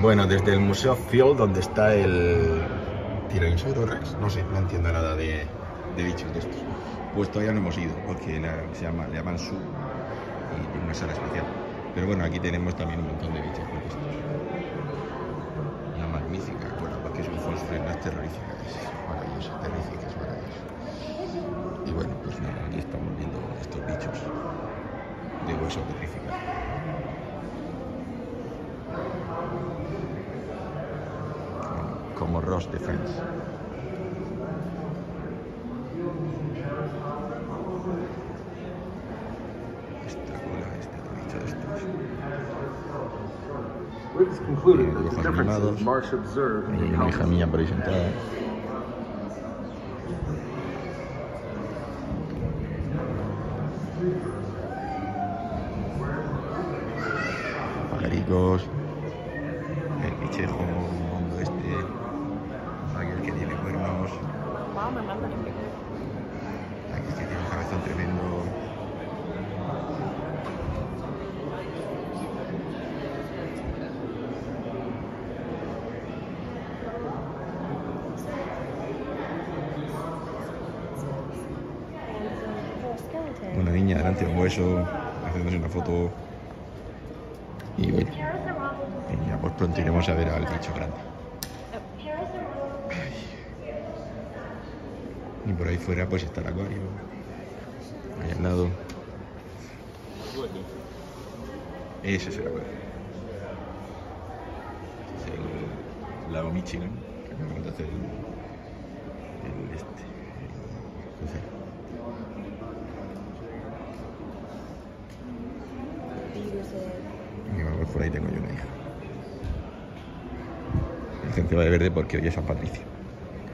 Bueno, desde el Museo Field, donde está el Tiranosaurio Rex, no sé, no entiendo nada de bichos de estos. Pues todavía no hemos ido, porque le llaman Zoo y tiene una sala especial. Pero bueno, aquí tenemos también un montón de bichos de estos. Una magnífica, bueno, porque son fosfrenas terroríficas, maravillosas, terroríficas, maravillosas. Y bueno, pues nada, aquí estamos viendo estos bichos de hueso terríficas. Como Ross de Friends. Esta cola, este bicho de estos. Los animados. Y una hija mía por ahí sentada. Pajaricos. El pichejo hondo este. Aquel que tiene cuernos. Aquí sí tiene un cabezón tremendo. Una niña delante de un hueso, haciéndose una foto. Y bueno, ya pues pronto iremos a ver al bicho grande. Y por ahí fuera pues está el acuario, ahí al lado. Ese es el acuario. Este es el lago Michigan, que acabamos de hacer el Y por ahí tengo yo una hija. La gente va de verde porque hoy es San Patricio.